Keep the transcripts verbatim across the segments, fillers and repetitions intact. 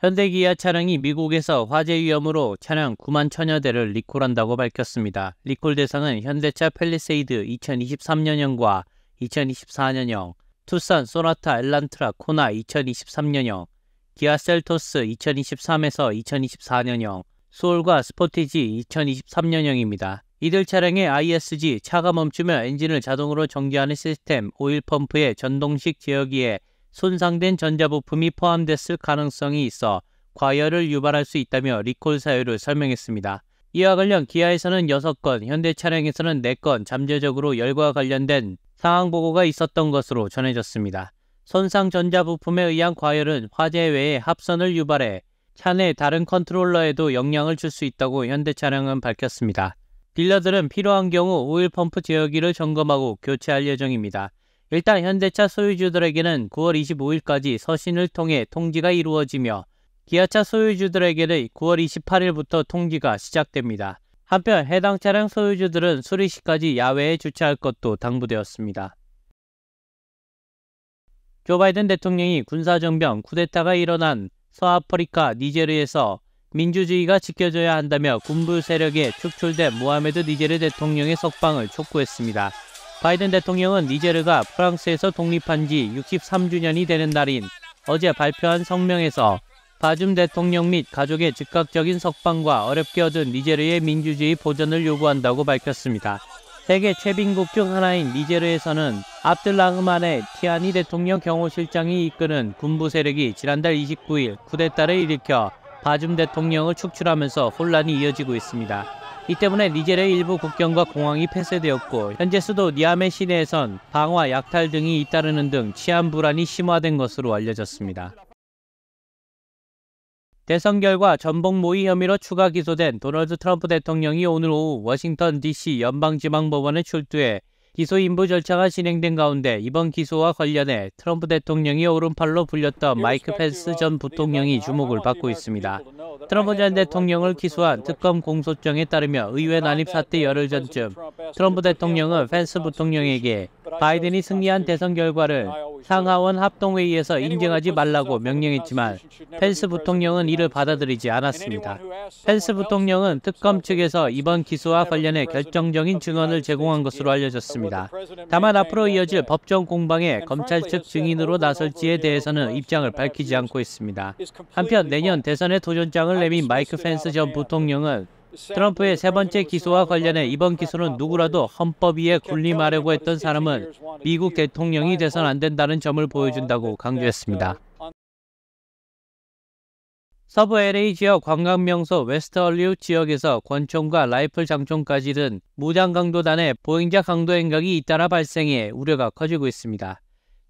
현대기아 차량이 미국에서 화재 위험으로 차량 구만 천여 대를 리콜한다고 밝혔습니다. 리콜 대상은 현대차 팰리세이드 이천이십삼 년형과 이천이십사 년형, 투싼 소나타 엘란트라 코나 이천이십삼 년형, 기아 셀토스 이천이십삼에서 이천이십사 년형, 소울과 스포티지 이천이십삼 년형입니다. 이들 차량의 아이에스지 차가 멈추며 엔진을 자동으로 정지하는 시스템, 오일 펌프의 전동식 제어기에 손상된 전자부품이 포함됐을 가능성이 있어 과열을 유발할 수 있다며 리콜 사유를 설명했습니다. 이와 관련 기아에서는 여섯 건, 현대 차량에서는 네 건 잠재적으로 열과 관련된 상황 보고가 있었던 것으로 전해졌습니다. 손상 전자부품에 의한 과열은 화재 외에 합선을 유발해 차 내 다른 컨트롤러에도 영향을 줄 수 있다고 현대 차량은 밝혔습니다. 딜러들은 필요한 경우 오일 펌프 제어기를 점검하고 교체할 예정입니다. 일단 현대차 소유주들에게는 구월 이십오일까지 서신을 통해 통지가 이루어지며 기아차 소유주들에게는 구월 이십팔일부터 통지가 시작됩니다. 한편 해당 차량 소유주들은 수리 시까지 야외에 주차할 것도 당부되었습니다. 조 바이든 대통령이 군사정변 쿠데타가 일어난 서아프리카 니제르에서 민주주의가 지켜져야 한다며 군부 세력에 축출된 모하메드 니제르 대통령의 석방을 촉구했습니다. 바이든 대통령은 니제르가 프랑스에서 독립한 지 육십삼 주년이 되는 날인 어제 발표한 성명에서 바줌 대통령 및 가족의 즉각적인 석방과 어렵게 얻은 니제르의 민주주의 보전을 요구한다고 밝혔습니다. 세계 최빈국 중 하나인 니제르에서는 압둘라흐마네 티아니 대통령 경호실장이 이끄는 군부 세력이 지난달 이십구일 쿠데타를 일으켜 바줌 대통령을 축출하면서 혼란이 이어지고 있습니다. 이 때문에 니제르의 일부 국경과 공항이 폐쇄되었고 현재 수도 니아메 시내에선 방화, 약탈 등이 잇따르는 등 치안 불안이 심화된 것으로 알려졌습니다. 대선 결과 전복 모의 혐의로 추가 기소된 도널드 트럼프 대통령이 오늘 오후 워싱턴 디씨 연방지방법원에 출두해 기소 인부 절차가 진행된 가운데 이번 기소와 관련해 트럼프 대통령이 오른팔로 불렸던 마이크 펜스 전 부통령이 주목을 받고 있습니다. 트럼프 전 대통령을 기소한 특검 공소장에 따르며 의회 난입 사태 열흘 전쯤 트럼프 대통령은 펜스 부통령에게 바이든이 승리한 대선 결과를 상하원 합동회의에서 인증하지 말라고 명령했지만 펜스 부통령은 이를 받아들이지 않았습니다. 펜스 부통령은 특검 측에서 이번 기소와 관련해 결정적인 증언을 제공한 것으로 알려졌습니다. 다만 앞으로 이어질 법정 공방에 검찰 측 증인으로 나설지에 대해서는 입장을 밝히지 않고 있습니다. 한편 내년 대선에 도전장을 내민 마이크 펜스 전 부통령은 트럼프의 세 번째 기소와 관련해 이번 기소는 누구라도 헌법 위에 군림하려고 했던 사람은 미국 대통령이 돼선 안 된다는 점을 보여준다고 강조했습니다. 서부 엘에이 지역 관광명소 웨스트 헐리우드 지역에서 권총과 라이플 장총까지 든 무장강도단의 보행자 강도 행각이 잇따라 발생해 우려가 커지고 있습니다.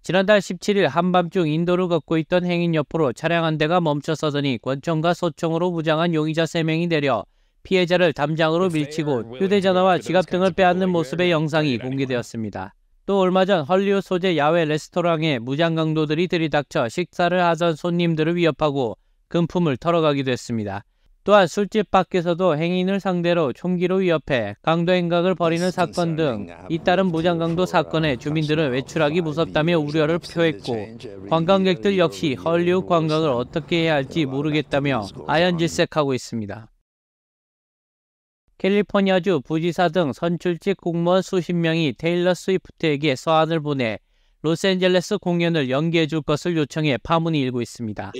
지난달 십칠일 한밤중 인도를 걷고 있던 행인 옆으로 차량 한 대가 멈춰서더니 권총과 소총으로 무장한 용의자 세 명이 내려 피해자를 담장으로 밀치고 휴대전화와 지갑 등을 빼앗는 모습의 영상이 공개되었습니다. 또 얼마 전 헐리우드 소재 야외 레스토랑에 무장강도들이 들이닥쳐 식사를 하던 손님들을 위협하고 금품을 털어가기도 했습니다. 또한 술집 밖에서도 행인을 상대로 총기로 위협해 강도 행각을 벌이는 사건 등 잇따른 무장강도 사건에 주민들은 외출하기 무섭다며 우려를 표했고 관광객들 역시 헐리우드 관광을 어떻게 해야 할지 모르겠다며 아연질색하고 있습니다. 캘리포니아주 부지사 등 선출직 공무원 수십 명이 테일러 스위프트에게 서한을 보내 로스앤젤레스 공연을 연기해 줄 것을 요청해 파문이 일고 있습니다.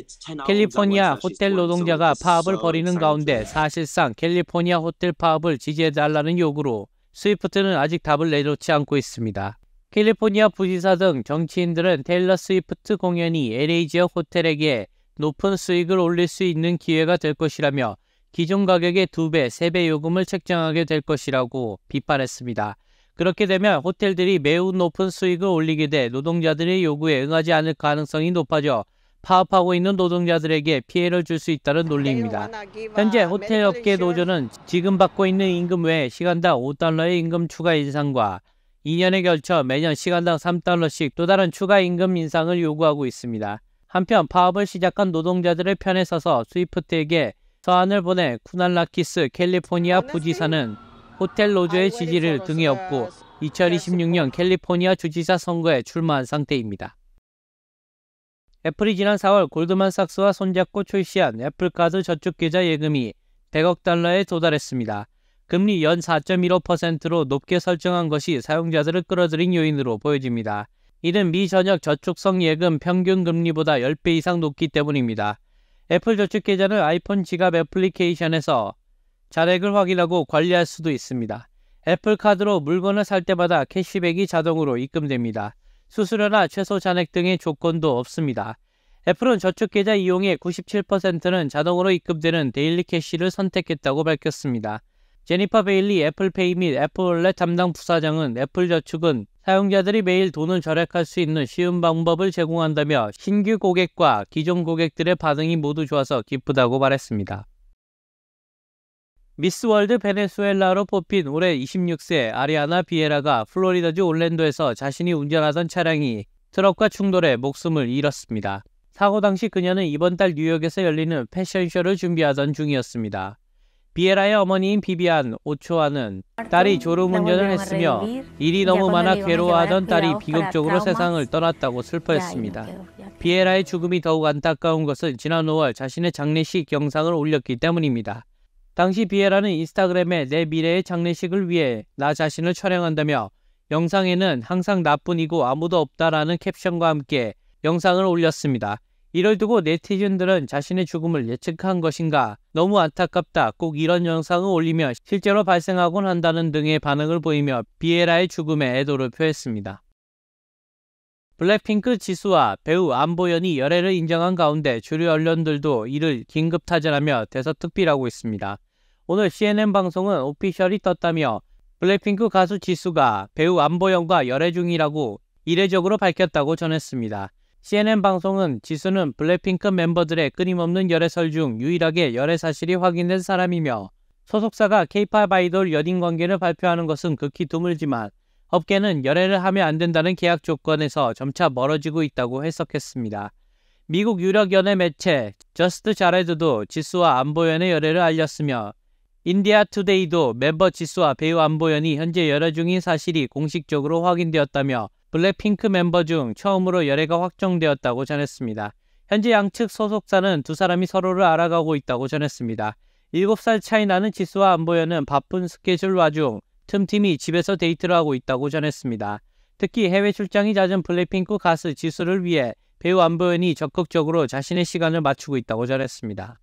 캘리포니아 호텔 노동자가 파업을 벌이는 가운데 사실상 캘리포니아 호텔 파업을 지지해달라는 요구로 스위프트는 아직 답을 내놓지 않고 있습니다. 캘리포니아 부지사 등 정치인들은 테일러 스위프트 공연이 엘에이 지역 호텔에게 높은 수익을 올릴 수 있는 기회가 될 것이라며 기존 가격의 두 배, 세 배 요금을 책정하게 될 것이라고 비판했습니다. 그렇게 되면 호텔들이 매우 높은 수익을 올리게 돼 노동자들의 요구에 응하지 않을 가능성이 높아져 파업하고 있는 노동자들에게 피해를 줄 수 있다는 논리입니다. 현재 호텔업계 노조는 지금 받고 있는 임금 외에 시간당 오 달러의 임금 추가 인상과 이 년에 걸쳐 매년 시간당 삼 달러씩 또 다른 추가 임금 인상을 요구하고 있습니다. 한편 파업을 시작한 노동자들의 편에 서서 스위프트에게 서한을 보내 쿠날라키스 캘리포니아 부지사는 호텔 노조의 지지를 등에 업고 이천이십육 년 캘리포니아 주지사 선거에 출마한 상태입니다. 애플이 지난 사월 골드만삭스와 손잡고 출시한 애플카드 저축계좌 예금이 백억 달러에 도달했습니다. 금리 연 사 점 일오 퍼센트로 높게 설정한 것이 사용자들을 끌어들인 요인으로 보여집니다. 이는 미 전역 저축성 예금 평균 금리보다 십 배 이상 높기 때문입니다. 애플 저축계좌는 아이폰 지갑 애플리케이션에서 잔액을 확인하고 관리할 수도 있습니다. 애플카드로 물건을 살 때마다 캐시백이 자동으로 입금됩니다. 수수료나 최소 잔액 등의 조건도 없습니다. 애플은 저축계좌 이용의 구십칠 퍼센트는 자동으로 입금되는 데일리 캐시를 선택했다고 밝혔습니다. 제니퍼 베일리 애플페이 및 애플월렛 담당 부사장은 애플 저축은 사용자들이 매일 돈을 절약할 수 있는 쉬운 방법을 제공한다며 신규 고객과 기존 고객들의 반응이 모두 좋아서 기쁘다고 말했습니다. 미스월드 베네수엘라로 뽑힌 올해 이십육 세 아리아나 비에라가 플로리다주 올랜도에서 자신이 운전하던 차량이 트럭과 충돌해 목숨을 잃었습니다. 사고 당시 그녀는 이번 달 뉴욕에서 열리는 패션쇼를 준비하던 중이었습니다. 비에라의 어머니인 비비안 오초아는 딸이 졸음운전을 했으며 일이 너무 많아 괴로워하던 딸이 비극적으로 세상을 떠났다고 슬퍼했습니다. 비에라의 죽음이 더욱 안타까운 것은 지난 오월 자신의 장례식 영상을 올렸기 때문입니다. 당시 비에라는 인스타그램에 내 미래의 장례식을 위해 나 자신을 촬영한다며 영상에는 항상 나뿐이고 아무도 없다라는 캡션과 함께 영상을 올렸습니다. 이를 두고 네티즌들은 자신의 죽음을 예측한 것인가, 너무 안타깝다, 꼭 이런 영상을 올리며 실제로 발생하곤 한다는 등의 반응을 보이며 비에라의 죽음에 애도를 표했습니다. 블랙핑크 지수와 배우 안보현이 열애를 인정한 가운데 주류 언론들도 이를 긴급 타진하며 대서특필하고 있습니다. 오늘 씨엔엔 방송은 오피셜이 떴다며 블랙핑크 가수 지수가 배우 안보현과 열애 중이라고 이례적으로 밝혔다고 전했습니다. 씨엔엔 방송은 지수는 블랙핑크 멤버들의 끊임없는 열애설 중 유일하게 열애 사실이 확인된 사람이며 소속사가 케이팝 아이돌 연인 관계를 발표하는 것은 극히 드물지만 업계는 열애를 하면 안 된다는 계약 조건에서 점차 멀어지고 있다고 해석했습니다. 미국 유력 연애 매체 저스트 자레드도 지수와 안보현의 열애를 알렸으며 인디아 투데이도 멤버 지수와 배우 안보현이 현재 열애 중인 사실이 공식적으로 확인되었다며 블랙핑크 멤버 중 처음으로 열애가 확정되었다고 전했습니다. 현재 양측 소속사는 두 사람이 서로를 알아가고 있다고 전했습니다. 일곱 살 차이 나는 지수와 안보현은 바쁜 스케줄 와중 틈틈이 집에서 데이트를 하고 있다고 전했습니다. 특히 해외 출장이 잦은 블랙핑크 가수 지수를 위해 배우 안보현이 적극적으로 자신의 시간을 맞추고 있다고 전했습니다.